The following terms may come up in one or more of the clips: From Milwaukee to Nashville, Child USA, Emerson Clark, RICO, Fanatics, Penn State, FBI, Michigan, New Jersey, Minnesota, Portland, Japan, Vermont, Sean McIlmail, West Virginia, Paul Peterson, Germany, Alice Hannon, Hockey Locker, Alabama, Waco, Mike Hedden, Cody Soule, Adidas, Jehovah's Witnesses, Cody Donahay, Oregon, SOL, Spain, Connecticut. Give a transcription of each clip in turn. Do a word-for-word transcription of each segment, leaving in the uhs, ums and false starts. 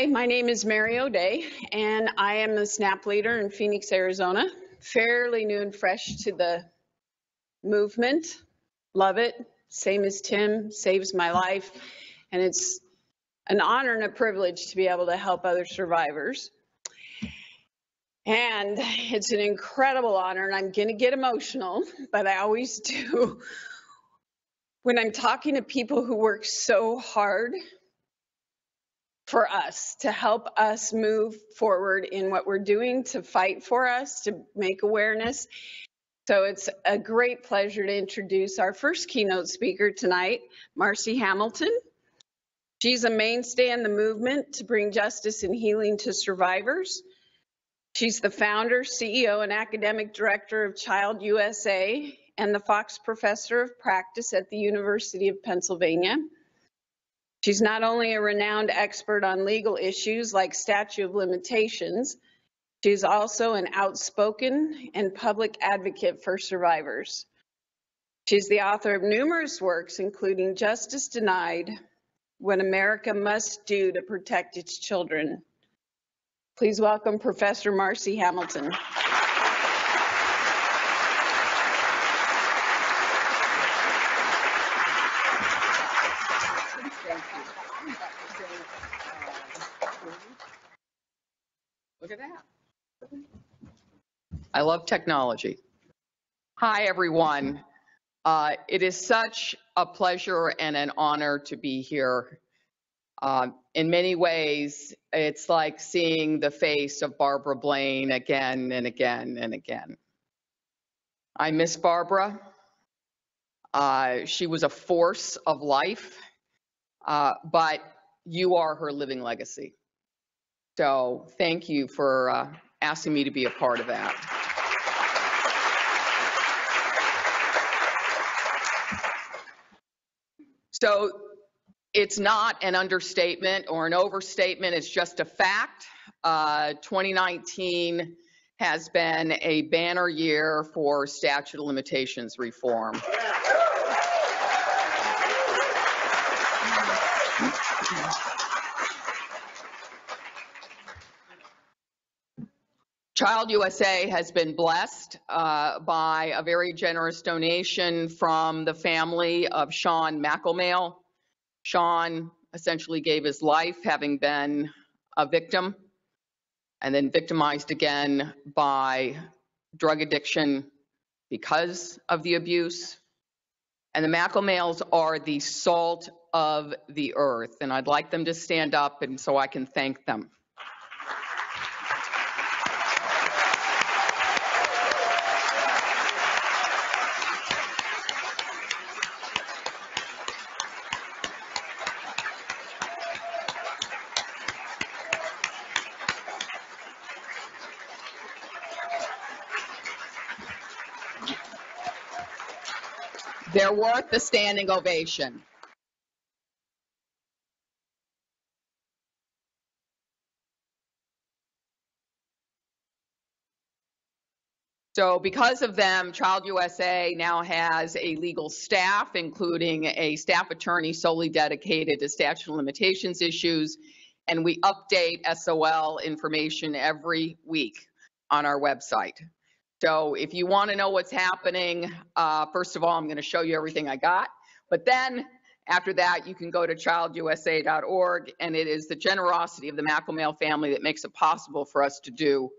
Hi, my name is Mary O'Day, and I am the SNAP leader in Phoenix, Arizona. Fairly new and fresh to the movement. Love it. Same as Tim, saves my life. And it's an honor and a privilege to be able to help other survivors. And it's an incredible honor, and I'm going to get emotional, but I always do when I'm talking to people who work so hard for us, to help us move forward in what we're doing, to fight for us, to make awareness. So it's a great pleasure to introduce our first keynote speaker tonight, Marci Hamilton. She's a mainstay in the movement to bring justice and healing to survivors. She's the founder, C E O, and academic director of Child U S A and the Fox Professor of Practice at the University of Pennsylvania. She's not only a renowned expert on legal issues like statute of limitations, she's also an outspoken and public advocate for survivors. She's the author of numerous works, including Justice Denied, What America Must Do to Protect Its Children. Please welcome Professor Marci Hamilton. I love technology. Hi, everyone. Uh, it is such a pleasure and an honor to be here. Uh, in many ways, it's like seeing the face of Barbara Blaine again and again and again. I miss Barbara. Uh, she was a force of life, uh, but you are her living legacy. So thank you for uh, asking me to be a part of that. So it's not an understatement or an overstatement, it's just a fact. Uh, twenty nineteen has been a banner year for statute of limitations reform. Child U S A has been blessed uh, by a very generous donation from the family of Sean McIlmail. Sean essentially gave his life, having been a victim and then victimized again by drug addiction because of the abuse. And the McIlmails are the salt of the earth, and I'd like them to stand up and so I can thank them. They're worth the standing ovation. So because of them, Child U S A now has a legal staff, including a staff attorney solely dedicated to statute of limitations issues, and we update S O L information every week on our website. So if you want to know what's happening, uh, first of all, I'm going to show you everything I got. But then after that, you can go to child U S A dot org, and it is the generosity of the McIlmail family that makes it possible for us to do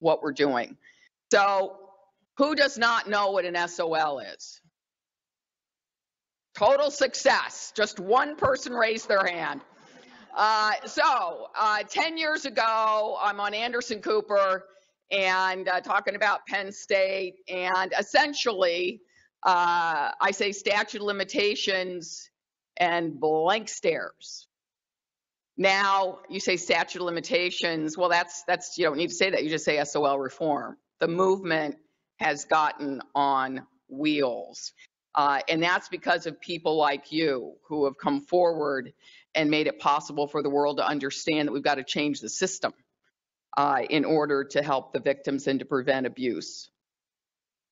what we're doing. So who does not know what an S O L is? Total success. Just one person raised their hand. Uh, so uh, ten years ago, I'm on Anderson Cooper, and uh, talking about Penn State, and essentially uh, I say statute of limitations and blank stares. Now you say statute of limitations, well that's, that's you don't need to say that, you just say S O L reform. The movement has gotten on wheels, uh, and that's because of people like you who have come forward and made it possible for the world to understand that we've got to change the system. Uh, in order to help the victims and to prevent abuse.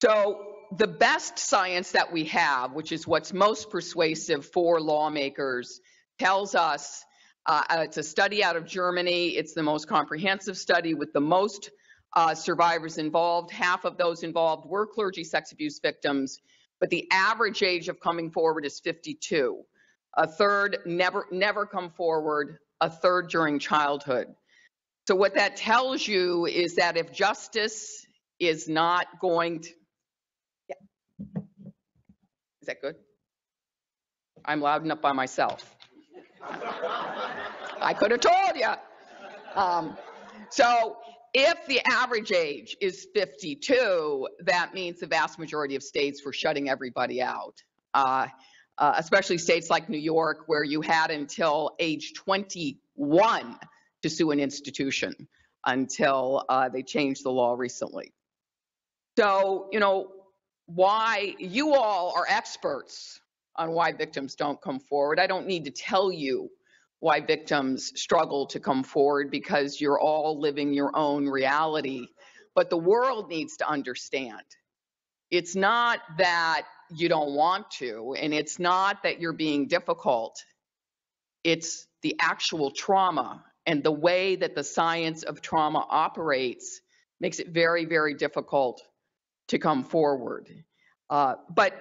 So the best science that we have, which is what's most persuasive for lawmakers, tells us Uh, it's a study out of Germany. It's the most comprehensive study with the most uh, survivors involved. Half of those involved were clergy sex abuse victims, but the average age of coming forward is fifty-two. A third never, never come forward, a third during childhood. So what that tells you is that if justice is not going to, yeah. Is that good? I'm loud enough by myself. I could have told you. Um, so if the average age is fifty-two, that means the vast majority of states were shutting everybody out, uh, uh, especially states like New York, where you had until age twenty-one to sue an institution until uh, they changed the law recently. So, you know, why you all are experts on why victims don't come forward. I don't need to tell you why victims struggle to come forward because you're all living your own reality, but the world needs to understand. It's not that you don't want to, and it's not that you're being difficult. It's the actual trauma, and the way that the science of trauma operates makes it very, very difficult to come forward. Uh, but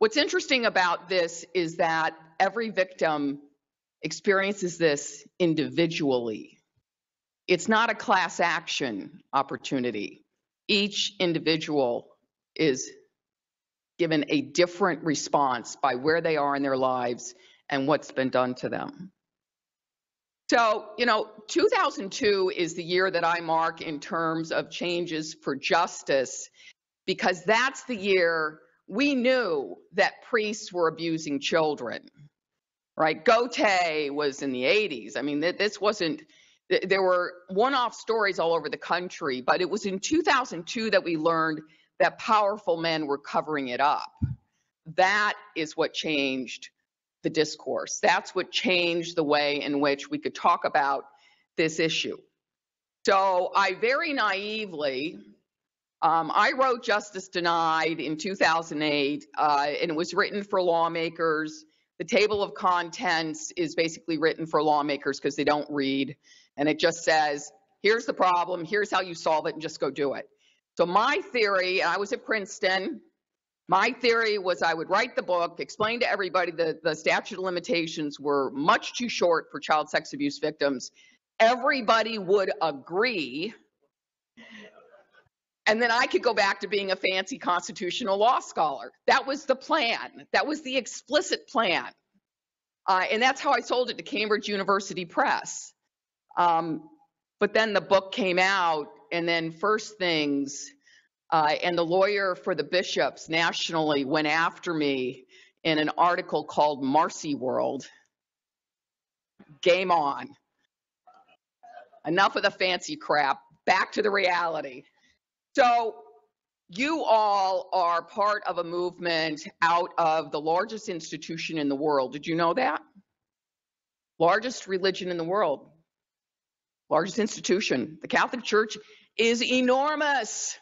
what's interesting about this is that every victim experiences this individually. It's not a class action opportunity. Each individual is given a different response by where they are in their lives and what's been done to them. So, you know, two thousand two is the year that I mark in terms of changes for justice, because that's the year we knew that priests were abusing children, right? Gotay was in the eighties. I mean, this wasn't, there were one-off stories all over the country, but it was in two thousand two that we learned that powerful men were covering it up. That is what changed the discourse. That's what changed the way in which we could talk about this issue. So I very naively, Um, I wrote Justice Denied in two thousand eight, uh, and it was written for lawmakers. The table of contents is basically written for lawmakers because they don't read, and it just says, here's the problem, here's how you solve it, and just go do it. So my theory, and I was at Princeton, my theory was I would write the book, explain to everybody that the statute of limitations were much too short for child sex abuse victims. Everybody would agree. And then I could go back to being a fancy constitutional law scholar. That was the plan. That was the explicit plan. Uh, and that's how I sold it to Cambridge University Press. Um, but then the book came out, and then First Things, uh, and the lawyer for the bishops nationally went after me in an article called Marci World. Game on. Enough of the fancy crap. Back to the reality. So you all are part of a movement out of the largest institution in the world. Did you know that? Largest religion in the world, largest institution. The Catholic Church is enormous.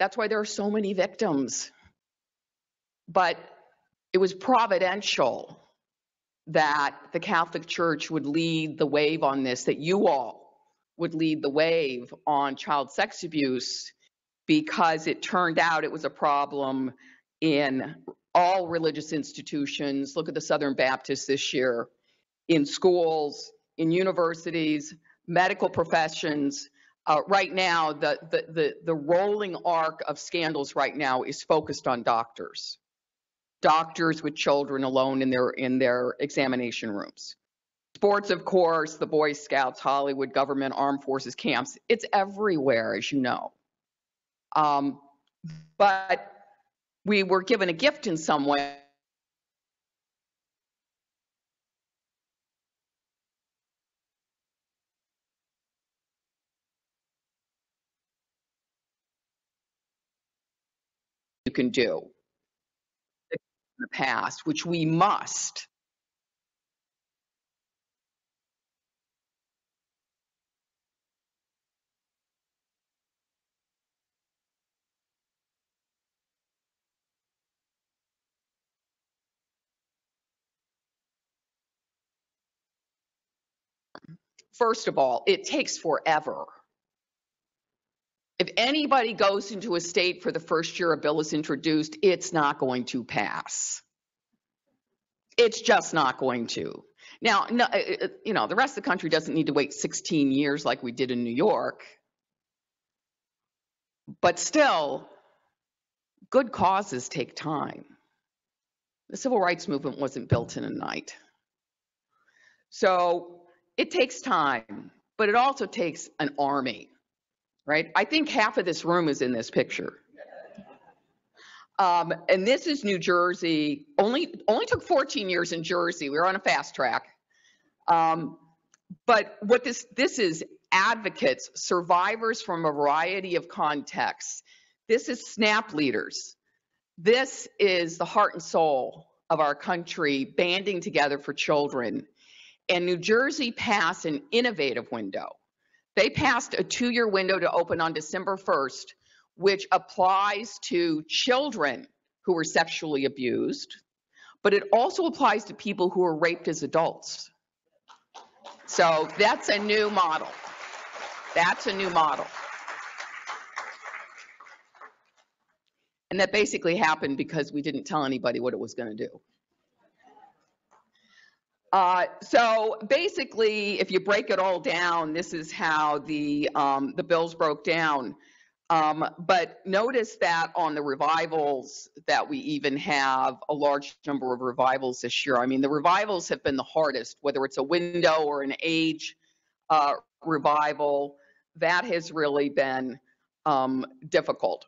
That's why there are so many victims. But it was providential that the Catholic Church would lead the wave on this, that you all would lead the wave on child sex abuse, because it turned out it was a problem in all religious institutions. Look at the Southern Baptists this year, in schools, in universities, medical professions. Uh, right now, the, the, the, the rolling arc of scandals right now is focused on doctors. Doctors with children alone in their, in their examination rooms. Sports, of course, the Boy Scouts, Hollywood, government, armed forces, camps. It's everywhere, as you know. Um, but we were given a gift in some way. You can do in the past, which we must. First of all, it takes forever. If anybody goes into a state for the first year a bill is introduced, it's not going to pass. It's just not going to. Now, no, you know, the rest of the country doesn't need to wait sixteen years like we did in New York. But still, good causes take time. The civil rights movement wasn't built in a night. So it takes time, but it also takes an army, right? I think half of this room is in this picture. Um, and this is New Jersey. Only only took fourteen years in Jersey. We were on a fast track. Um, but what this this is advocates, survivors from a variety of contexts. This is SNAP leaders. This is the heart and soul of our country banding together for children. And New Jersey passed an innovative window. They passed a two-year window to open on December first, which applies to children who were sexually abused, but it also applies to people who were raped as adults. So that's a new model. That's a new model. And that basically happened because we didn't tell anybody what it was going to do. Uh, so basically, if you break it all down, this is how the, um, the bills broke down. Um, but notice that on the revivals that we even have a large number of revivals this year. I mean, the revivals have been the hardest, whether it's a window or an age uh, revival, that has really been um, difficult.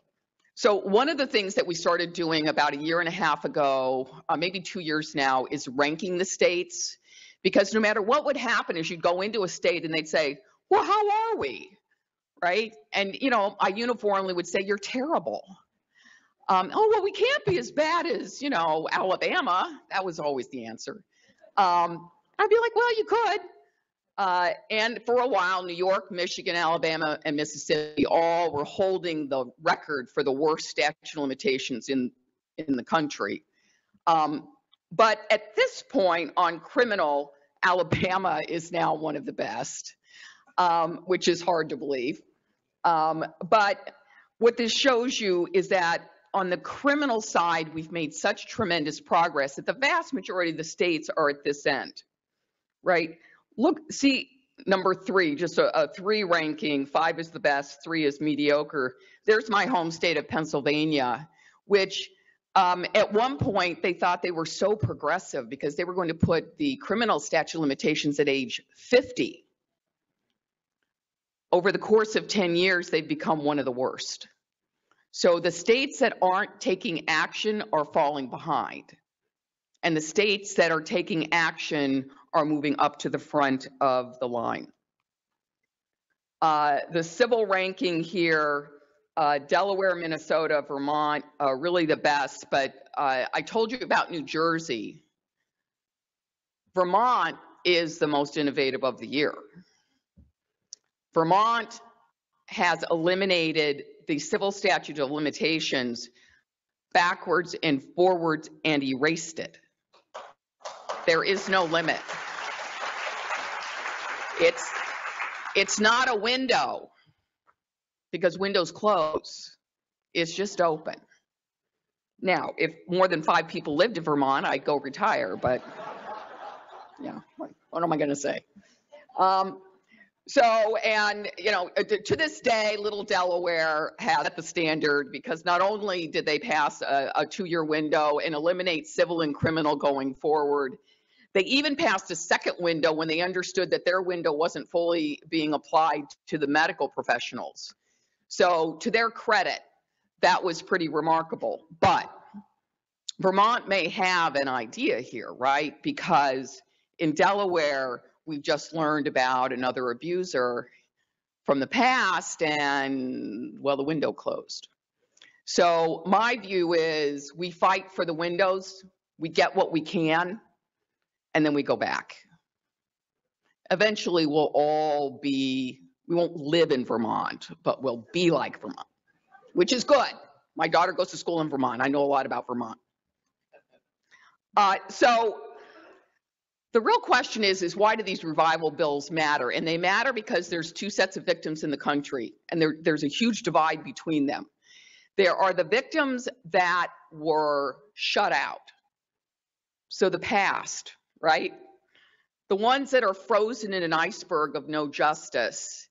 So one of the things that we started doing about a year and a half ago, uh, maybe two years now, is ranking the states, because no matter what would happen is you'd go into a state and they'd say, well, how are we? Right? And, you know, I uniformly would say, you're terrible. Um, oh, well, we can't be as bad as, you know, Alabama. That was always the answer. Um, I'd be like, well, you could. Uh, and for a while, New York, Michigan, Alabama, and Mississippi all were holding the record for the worst statute of limitations in, in the country. Um, but at this point on criminal, Alabama is now one of the best, um, which is hard to believe. Um, but what this shows you is that on the criminal side, we've made such tremendous progress that the vast majority of the states are at this end, right? Look, see, number three, just a, a three ranking, five is the best, three is mediocre. There's my home state of Pennsylvania, which um, at one point they thought they were so progressive because they were going to put the criminal statute of limitations at age fifty. Over the course of ten years, they've become one of the worst. So the states that aren't taking action are falling behind. And the states that are taking action are moving up to the front of the line. Uh, the civil ranking here, uh, Delaware, Minnesota, Vermont, uh, really the best, but uh, I told you about New Jersey. Vermont is the most innovative of the year. Vermont has eliminated the civil statute of limitations backwards and forwards and erased it. There is no limit. It's, it's not a window, because windows close. It's just open. Now, if more than five people lived in Vermont, I'd go retire, but yeah, what am I gonna say? Um, so, and you know, to this day, little Delaware had the standard, because not only did they pass a, a two-year window and eliminate civil and criminal going forward, they even passed a second window when they understood that their window wasn't fully being applied to the medical professionals. So to their credit, that was pretty remarkable. But Vermont may have an idea here, right? Because in Delaware, we've just learned about another abuser from the past and, well, the window closed. So my view is we fight for the windows, we get what we can, and then we go back. Eventually we'll all be, we won't live in Vermont, but we'll be like Vermont, which is good. My daughter goes to school in Vermont. I know a lot about Vermont. Uh, so The real question is, is why do these revival bills matter? And they matter because there's two sets of victims in the country, and there, there's a huge divide between them. There are the victims that were shut out, so the past, right? The ones that are frozen in an iceberg of no justice,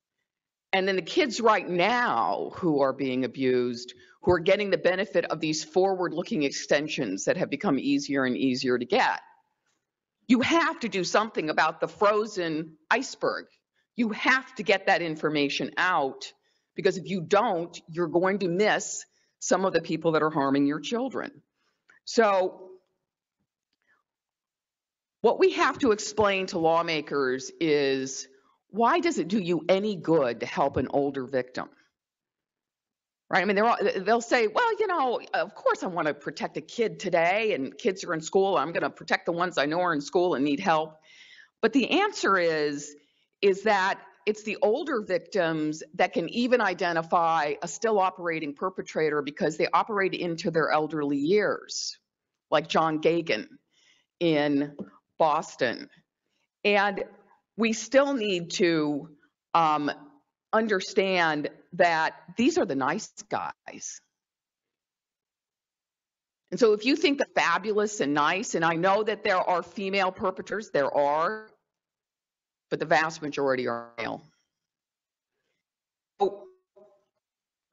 and then the kids right now who are being abused, who are getting the benefit of these forward-looking extensions that have become easier and easier to get. You have to do something about the frozen iceberg. You have to get that information out, because if you don't, you're going to miss some of the people that are harming your children. So what we have to explain to lawmakers is, why does it do you any good to help an older victim? Right? I mean, they're all, they'll say, well, you know, of course I want to protect a kid today, and kids are in school. I'm going to protect the ones I know are in school and need help. But the answer is, is that it's the older victims that can even identify a still operating perpetrator, because they operate into their elderly years, like John Gagan in Boston. And we still need to um, understand that these are the nice guys. And so if you think the fabulous and nice, and I know that there are female perpetrators, there are, but the vast majority are male. So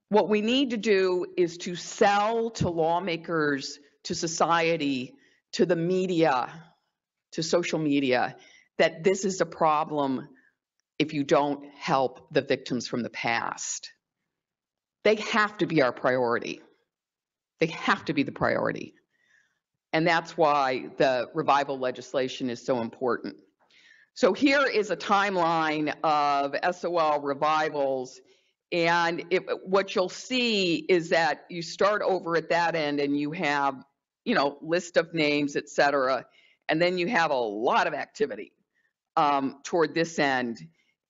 what we need to do is to sell to lawmakers, to society, to the media, to social media, that this is a problem if you don't help the victims from the past. They have to be our priority. They have to be the priority. And that's why the revival legislation is so important. So here is a timeline of S O L revivals. And it, what you'll see is that you start over at that end, and you have, you know, list of names, et cetera. And then you have a lot of activity um, toward this end.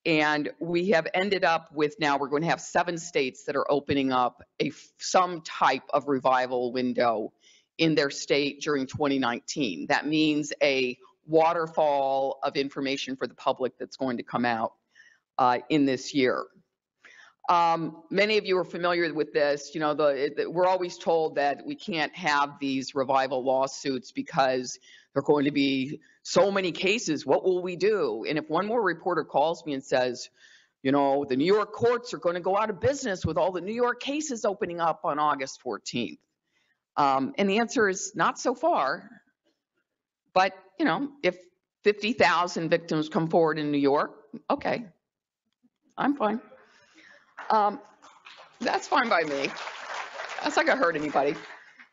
And we have ended up with, now we're going to have seven states that are opening up a some type of revival window in their state during twenty nineteen. That means a waterfall of information for the public that's going to come out uh, in this year. Um, many of you are familiar with this. You know, the, the, we're always told that we can't have these revival lawsuits because there are going to be so many cases. What will we do? And if one more reporter calls me and says, you know, the New York courts are going to go out of business with all the New York cases opening up on August fourteenth. Um, and the answer is not so far. But, you know, if fifty thousand victims come forward in New York, okay, I'm fine. Um, that's fine by me. That's not going to hurt anybody.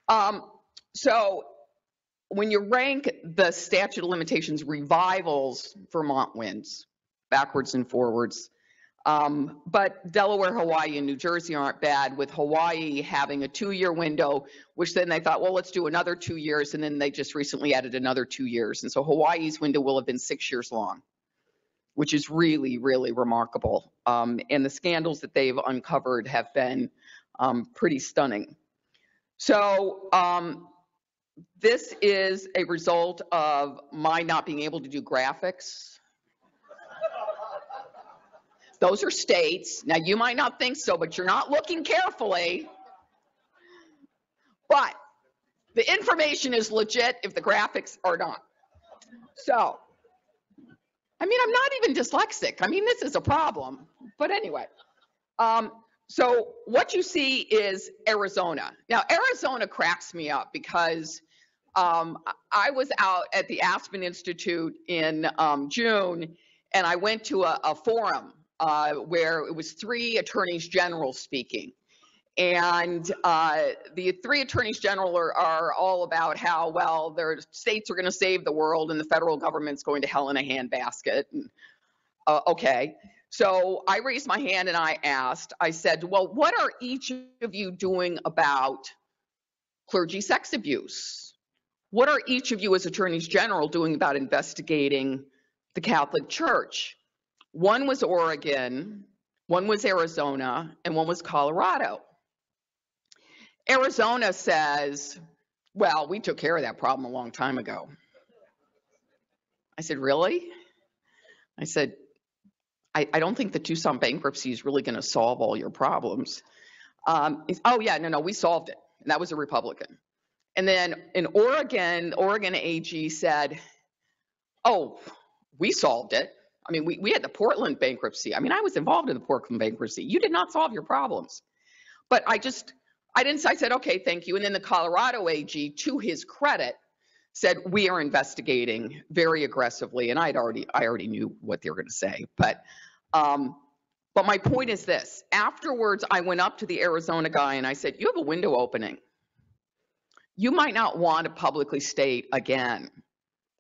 Um, so when you rank the statute of limitations revivals, Vermont wins, backwards and forwards. Um, but Delaware, Hawaii, and New Jersey aren't bad, with Hawaii having a two-year window, which then they thought, well, let's do another two years, and then they just recently added another two years. And so Hawaii's window will have been six years long, which is really, really remarkable. Um, and the scandals that they've uncovered have been um, pretty stunning. So um, this is a result of my not being able to do graphics. Those are states. Now, you might not think so, but you're not looking carefully. But the information is legit if the graphics are not. So, I mean, I'm not even dyslexic. I mean, this is a problem. But anyway, um, so what you see is Arizona. Now, Arizona cracks me up because um, I was out at the Aspen Institute in um, June, and I went to a, a forum. Uh, where it was three attorneys general speaking. And uh, the three attorneys general are, are all about how, well, their states are going to save the world and the federal government's going to hell in a handbasket. And, uh, okay. So I raised my hand and I asked, I said, well, what are each of you doing about clergy sex abuse? What are each of you as attorneys general doing about investigating the Catholic Church? One was Oregon, one was Arizona, and one was Colorado. Arizona says, well, we took care of that problem a long time ago. I said, really? I said, I, I don't think the Tucson bankruptcy is really going to solve all your problems. Um, oh, yeah, no, no, we solved it. And that was a Republican. And then in Oregon, Oregon A G said, oh, we solved it. I mean, we, we had the Portland bankruptcy. I mean, I was involved in the Portland bankruptcy. You did not solve your problems. But I just, I didn't, I said, okay, thank you. And then the Colorado A G, to his credit, said, we are investigating very aggressively. And I'd already, I already knew what they were going to say. But, um, but my point is this. Afterwards, I went up to the Arizona guy and I said, you have a window opening. You might not want to publicly state again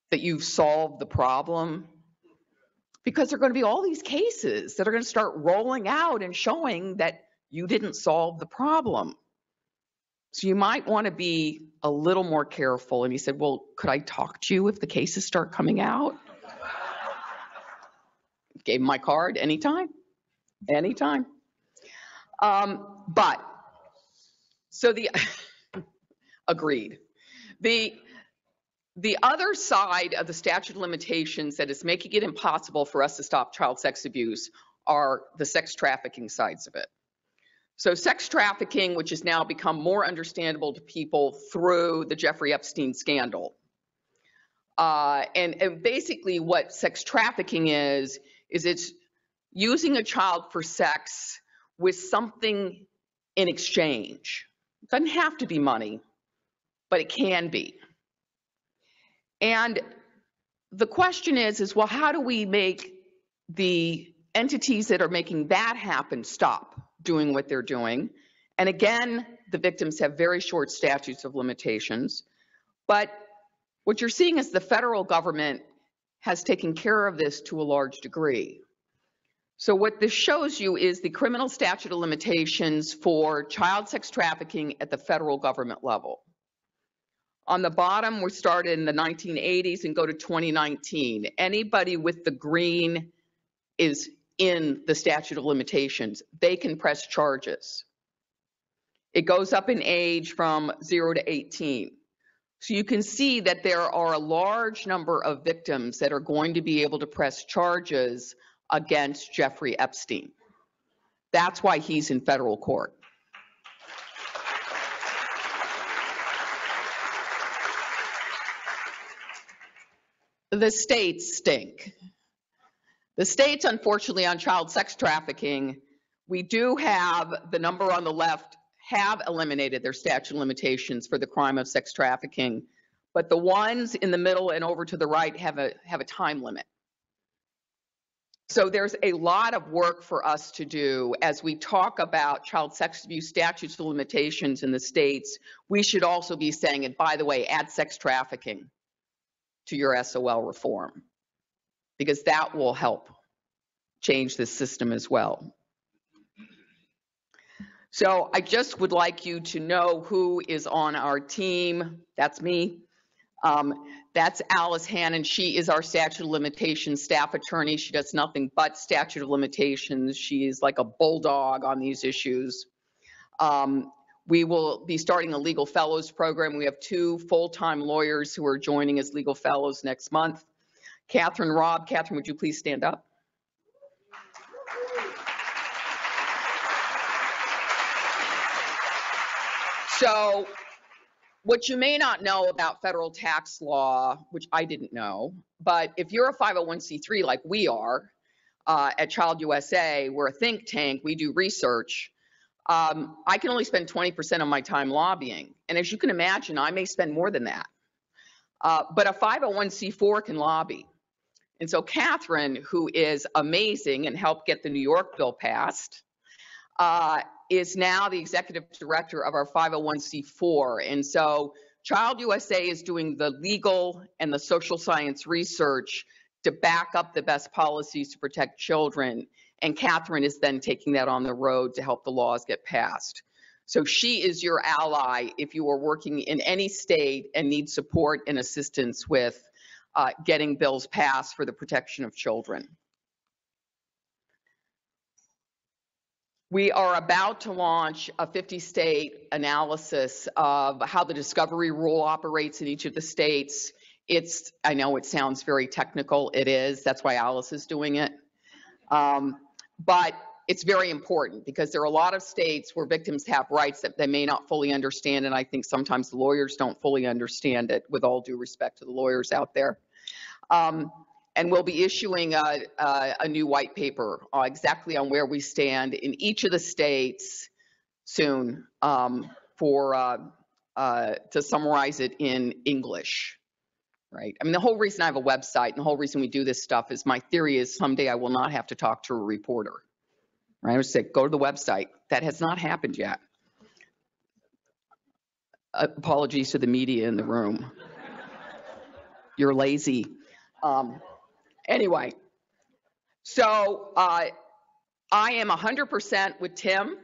that you've solved the problem, because there are going to be all these cases that are going to start rolling out and showing that you didn't solve the problem. So you might want to be a little more careful. And he said, well, could I talk to you if the cases start coming out? Gave him my card anytime, anytime. Um, but, so the, agreed. The, the other side of the statute of limitations that is making it impossible for us to stop child sex abuse are the sex trafficking sides of it. So sex trafficking, which has now become more understandable to people through the Jeffrey Epstein scandal. Uh, and, and basically what sex trafficking is, is it's using a child for sex with something in exchange. It doesn't have to be money, but it can be. And the question is, is well, how do we make the entities that are making that happen stop doing what they're doing? And again, the victims have very short statutes of limitations. But what you're seeing is the federal government has taken care of this to a large degree. So what this shows you is the criminal statute of limitations for child sex trafficking at the federal government level. On the bottom, we started in the nineteen eighties and go to twenty nineteen. Anybody with the green is in the statute of limitations. They can press charges. It goes up in age from zero to eighteen. So you can see that there are a large number of victims that are going to be able to press charges against Jeffrey Epstein. That's why he's in federal court. The states stink. The states, unfortunately, on child sex trafficking, we do have the number on the left have eliminated their statute of limitations for the crime of sex trafficking, but the ones in the middle and over to the right have a, have a time limit. So there's a lot of work for us to do as we talk about child sex abuse statutes of limitations in the states. We should also be saying, and by the way, add sex trafficking to your S O L reform, because that will help change this system as well. So I just would like you to know who is on our team. That's me. Um, that's Alice Hannon. She is our statute of limitations staff attorney. She does nothing but statute of limitations. She is like a bulldog on these issues. Um, We will be starting a legal fellows program. We have two full-time lawyers who are joining as legal fellows next month. Catherine Robb. Catherine, would you please stand up? So what you may not know about federal tax law, which I didn't know, but if you're a five oh one c three like we are uh, at Child U S A, we're a think tank, we do research. Um, I can only spend twenty percent of my time lobbying. And as you can imagine, I may spend more than that. Uh, but a five oh one c four can lobby. And so Catherine, who is amazing and helped get the New York bill passed, uh, is now the executive director of our five oh one c four. And so Child U S A is doing the legal and the social science research to back up the best policies to protect children. And Catherine is then taking that on the road to help the laws get passed. So she is your ally if you are working in any state and need support and assistance with uh, getting bills passed for the protection of children. We are about to launch a fifty state analysis of how the discovery rule operates in each of the states. It's, I know it sounds very technical, it is, that's why Alice is doing it. Um, but it's very important because there are a lot of states where victims have rights that they may not fully understand, and I think sometimes lawyers don't fully understand it, with all due respect to the lawyers out there. Um, and we'll be issuing a, a, a new white paper uh, exactly on where we stand in each of the states soon um, for, uh, uh, to summarize it in English. Right. I mean, the whole reason I have a website and the whole reason we do this stuff is my theory is someday I will not have to talk to a reporter. Right? I would say, go to the website. That has not happened yet. Apologies to the media in the room. You're lazy. Um, anyway, so uh, I am one hundred percent with Tim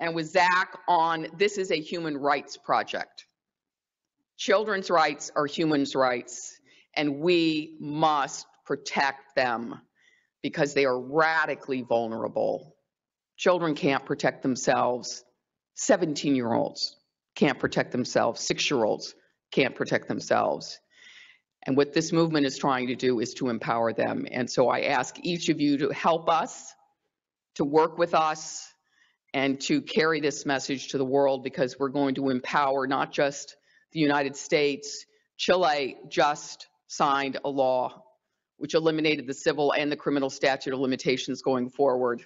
and with Zach on this is a human rights project. Children's rights are humans' rights, and we must protect them because they are radically vulnerable. Children can't protect themselves. seventeen-year-olds can't protect themselves. Six-year-olds can't protect themselves. And what this movement is trying to do is to empower them. And so I ask each of you to help us, to work with us, and to carry this message to the world, because we're going to empower not just the United States. Chile just signed a law which eliminated the civil and the criminal statute of limitations going forward.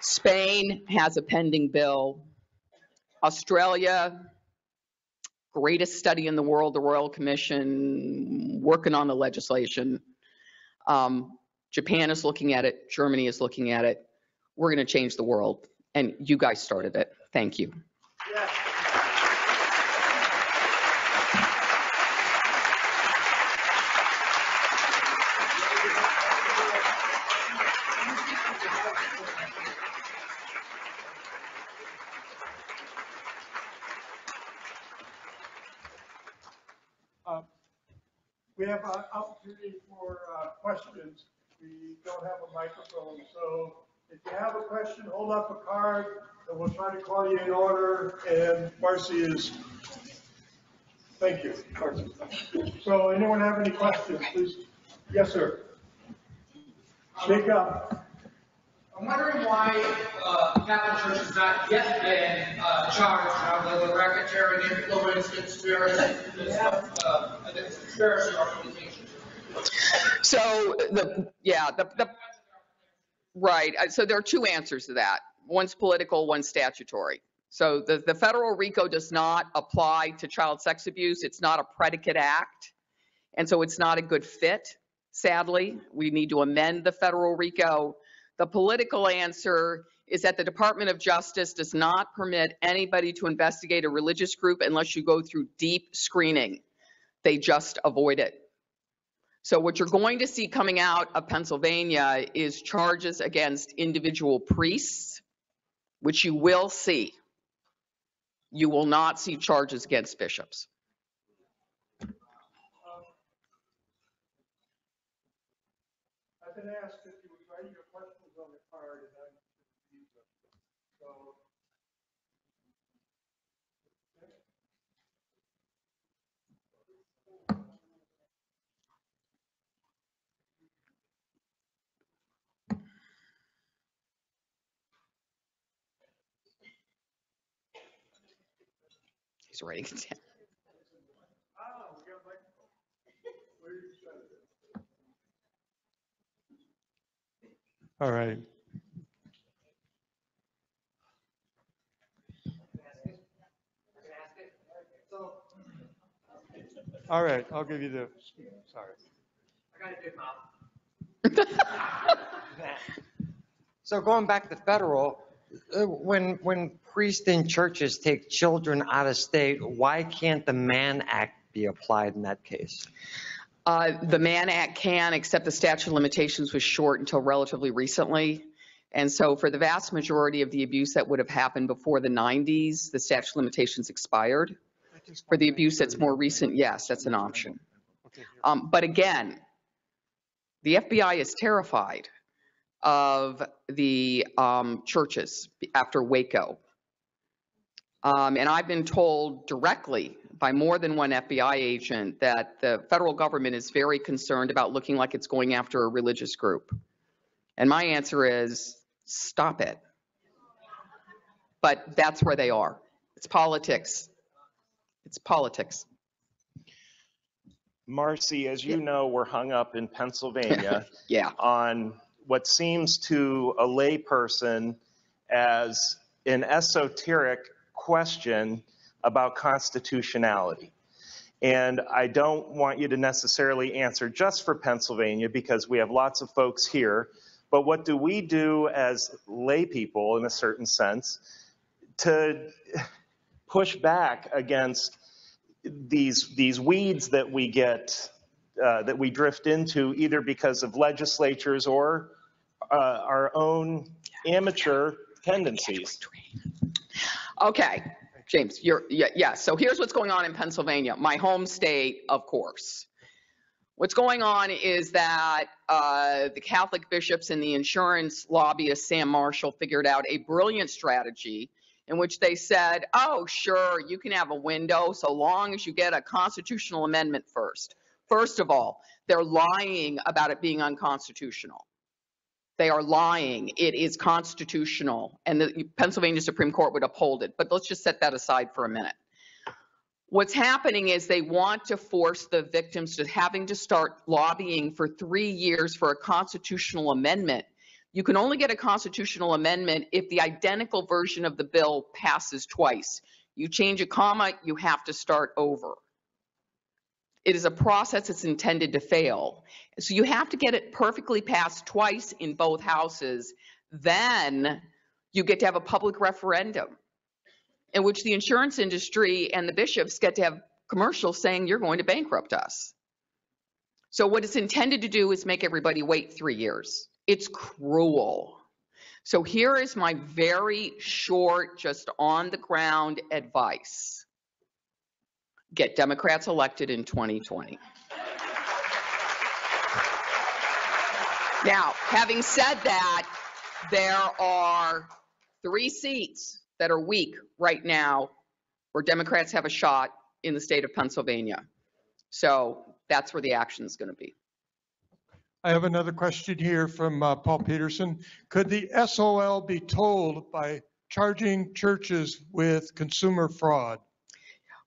Spain has a pending bill. Australia, greatest study in the world, the Royal Commission, working on the legislation. Um, Japan is looking at it. Germany is looking at it. We're going to change the world, and you guys started it. Thank you. Yes. Uh, we have an opportunity for uh, questions. We don't have a microphone, so if you have a question, hold up a card, and we'll try to call you in order, and Marci is, thank you, Marci. So anyone have any questions, please? Yes, sir. Shake up. I'm wondering why uh, the Catholic Church has not yet been uh, charged with the racketeering, influence, conspiracy, uh, against conspiracy organizations. So, the, yeah, the, the right. So there are two answers to that. One's political, one's statutory. So the, the federal RICO does not apply to child sex abuse. It's not a predicate act. And so it's not a good fit, sadly. We need to amend the federal RICO. The political answer is that the Department of Justice does not permit anybody to investigate a religious group unless you go through deep screening. They just avoid it. So what you're going to see coming out of Pennsylvania is charges against individual priests, which you will see. You will not see charges against bishops. Um, I've been asked if you would write your questions on the card, and I didn't use them. So, he's writing it down. All right. All right, I'll give you the, sorry. I got a good mouth. So going back to federal, When when priests in churches take children out of state, why can't the Mann Act be applied in that case? Uh, the Mann Act can, except the statute of limitations was short until relatively recently. And so for the vast majority of the abuse that would have happened before the nineties, the statute of limitations expired. For the abuse that's more recent, yes, that's an option. Um, but again, the F B I is terrified of the um, churches after Waco. Um, and I've been told directly by more than one F B I agent that the federal government is very concerned about looking like it's going after a religious group. And my answer is, stop it. But that's where they are. It's politics. It's politics. Marci, as you yeah. know, we're hung up in Pennsylvania yeah. on what seems to a layperson as an esoteric question about constitutionality. And I don't want you to necessarily answer just for Pennsylvania, because we have lots of folks here. But what do we do as lay people, in a certain sense, to push back against these these weeds that we get, uh, that we drift into, either because of legislatures or uh, our own amateur tendencies? Okay, James, you're, yeah, yeah, so here's what's going on in Pennsylvania, my home state, of course. What's going on is that uh, the Catholic bishops and the insurance lobbyist Sam Marshall figured out a brilliant strategy in which they said, oh, sure, you can have a window so long as you get a constitutional amendment first. First of all, they're lying about it being unconstitutional. They are lying. It is constitutional, and the Pennsylvania Supreme Court would uphold it. But let's just set that aside for a minute. What's happening is they want to force the victims to having to start lobbying for three years for a constitutional amendment. You can only get a constitutional amendment if the identical version of the bill passes twice. You change a comma, you have to start over. It is a process that's intended to fail. So you have to get it perfectly passed twice in both houses. Then you get to have a public referendum in which the insurance industry and the bishops get to have commercials saying you're going to bankrupt us. So what it's intended to do is make everybody wait three years. It's cruel. So here is my very short, just on the ground advice. Get Democrats elected in twenty twenty. Now, having said that, there are three seats that are weak right now where Democrats have a shot in the state of Pennsylvania. So that's where the action is going to be. I have another question here from uh, Paul Peterson. Could the S O L be told by charging churches with consumer fraud?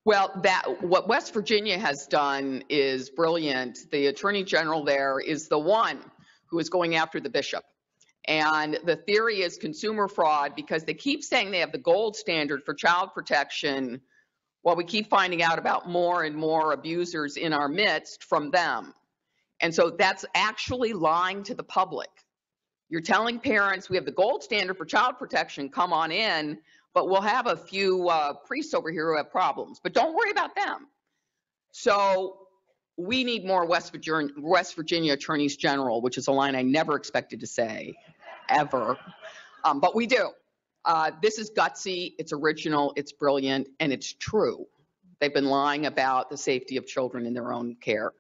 Well, that, what West Virginia has done is brilliant. The attorney general there is the one who is going after the bishop. And the theory is consumer fraud because they keep saying they have the gold standard for child protection while we keep finding out about more and more abusers in our midst from them. And so that's actually lying to the public. You're telling parents we have the gold standard for child protection, come on in. But we'll have a few uh, priests over here who have problems, but don't worry about them. So we need more West Virginia, West Virginia attorneys general, which is a line I never expected to say, ever. Um, but we do. Uh, this is gutsy, it's original, it's brilliant, and it's true. They've been lying about the safety of children in their own care.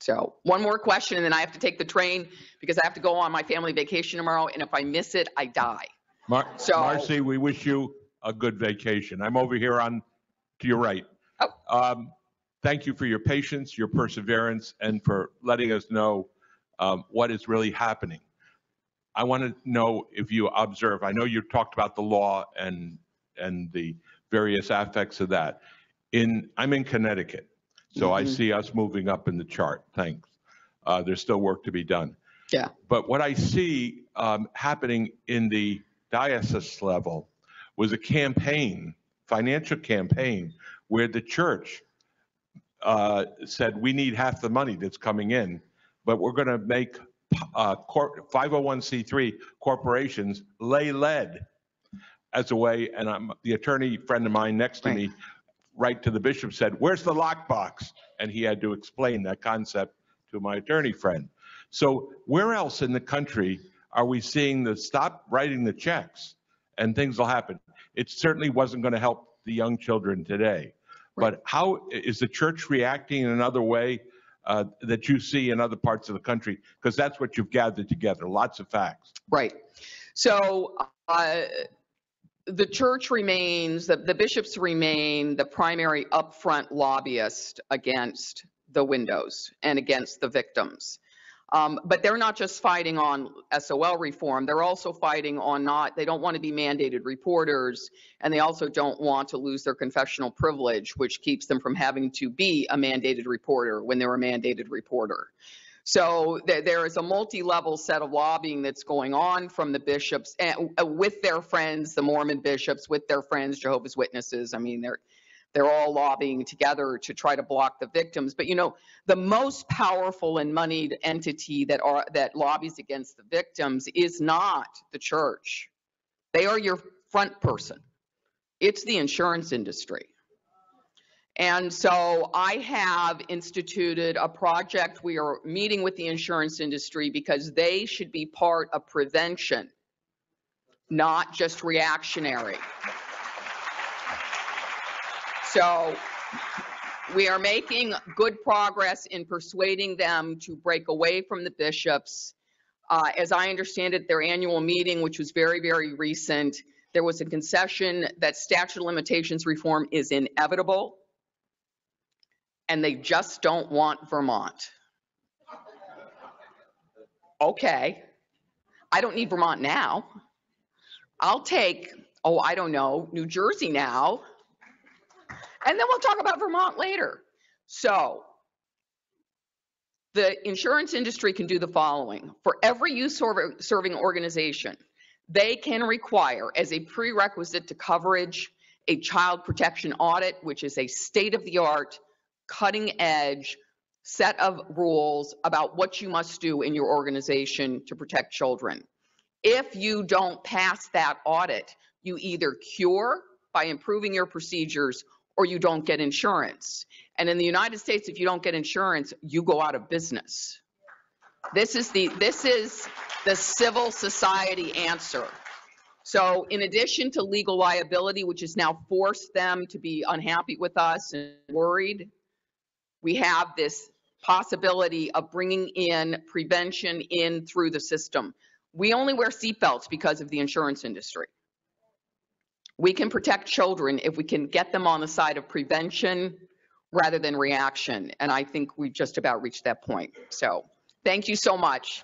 So one more question, and then I have to take the train because I have to go on my family vacation tomorrow, and if I miss it, I die. Mar so, Marci, we wish you a good vacation. I'm over here on to your right. Oh. Um, thank you for your patience, your perseverance, and for letting us know um, what is really happening. I want to know if you observe. I know you talked about the law and and the various aspects of that. In I'm in Connecticut, so mm-hmm. I see us moving up in the chart. Thanks. Uh, there's still work to be done. Yeah. But what I see um, happening in the diocese level was a campaign, financial campaign, where the church uh, said, we need half the money that's coming in, but we're going to make uh, five oh one c three corporations lay lead as a way. And I'm, the attorney friend of mine next to right. me, right to the bishop, said, where's the lockbox? And he had to explain that concept to my attorney friend. So where else in the country are we seeing the stop writing the checks and things will happen? It certainly wasn't going to help the young children today. Right. But how is the church reacting in another way uh, that you see in other parts of the country? Because that's what you've gathered together, lots of facts. Right. So uh, the church remains, the, the bishops remain the primary upfront lobbyist against the windows and against the victims. Um, but they're not just fighting on S O L reform, they're also fighting on not, they don't want to be mandated reporters, and they also don't want to lose their confessional privilege, which keeps them from having to be a mandated reporter when they're a mandated reporter. So th there is a multi-level set of lobbying that's going on from the bishops and, uh, with their friends, the Mormon bishops, with their friends, Jehovah's Witnesses. I mean, they're They're all lobbying together to try to block the victims. But you know, the most powerful and moneyed entity that are that lobbies against the victims is not the church. They are your front person. It's the insurance industry. And so I have instituted a project. We are meeting with the insurance industry because they should be part of prevention, not just reactionary. So we are making good progress in persuading them to break away from the bishops. Uh, as I understand it, their annual meeting, which was very, very recent, there was a concession that statute of limitations reform is inevitable, and they just don't want Vermont. Okay. I don't need Vermont now. I'll take, oh, I don't know, New Jersey now. And then we'll talk about Vermont later. So the insurance industry can do the following. For every youth serving organization, they can require as a prerequisite to coverage a child protection audit, which is a state-of-the-art, cutting-edge set of rules about what you must do in your organization to protect children. If you don't pass that audit, you either cure by improving your procedures or you don't get insurance. And in the United States, if you don't get insurance, you go out of business. This is the, this is the civil society answer. So in addition to legal liability, which has now forced them to be unhappy with us and worried, we have this possibility of bringing in prevention in through the system. We only wear seatbelts because of the insurance industry. We can protect children if we can get them on the side of prevention rather than reaction. And I think we've just about reached that point. So thank you so much.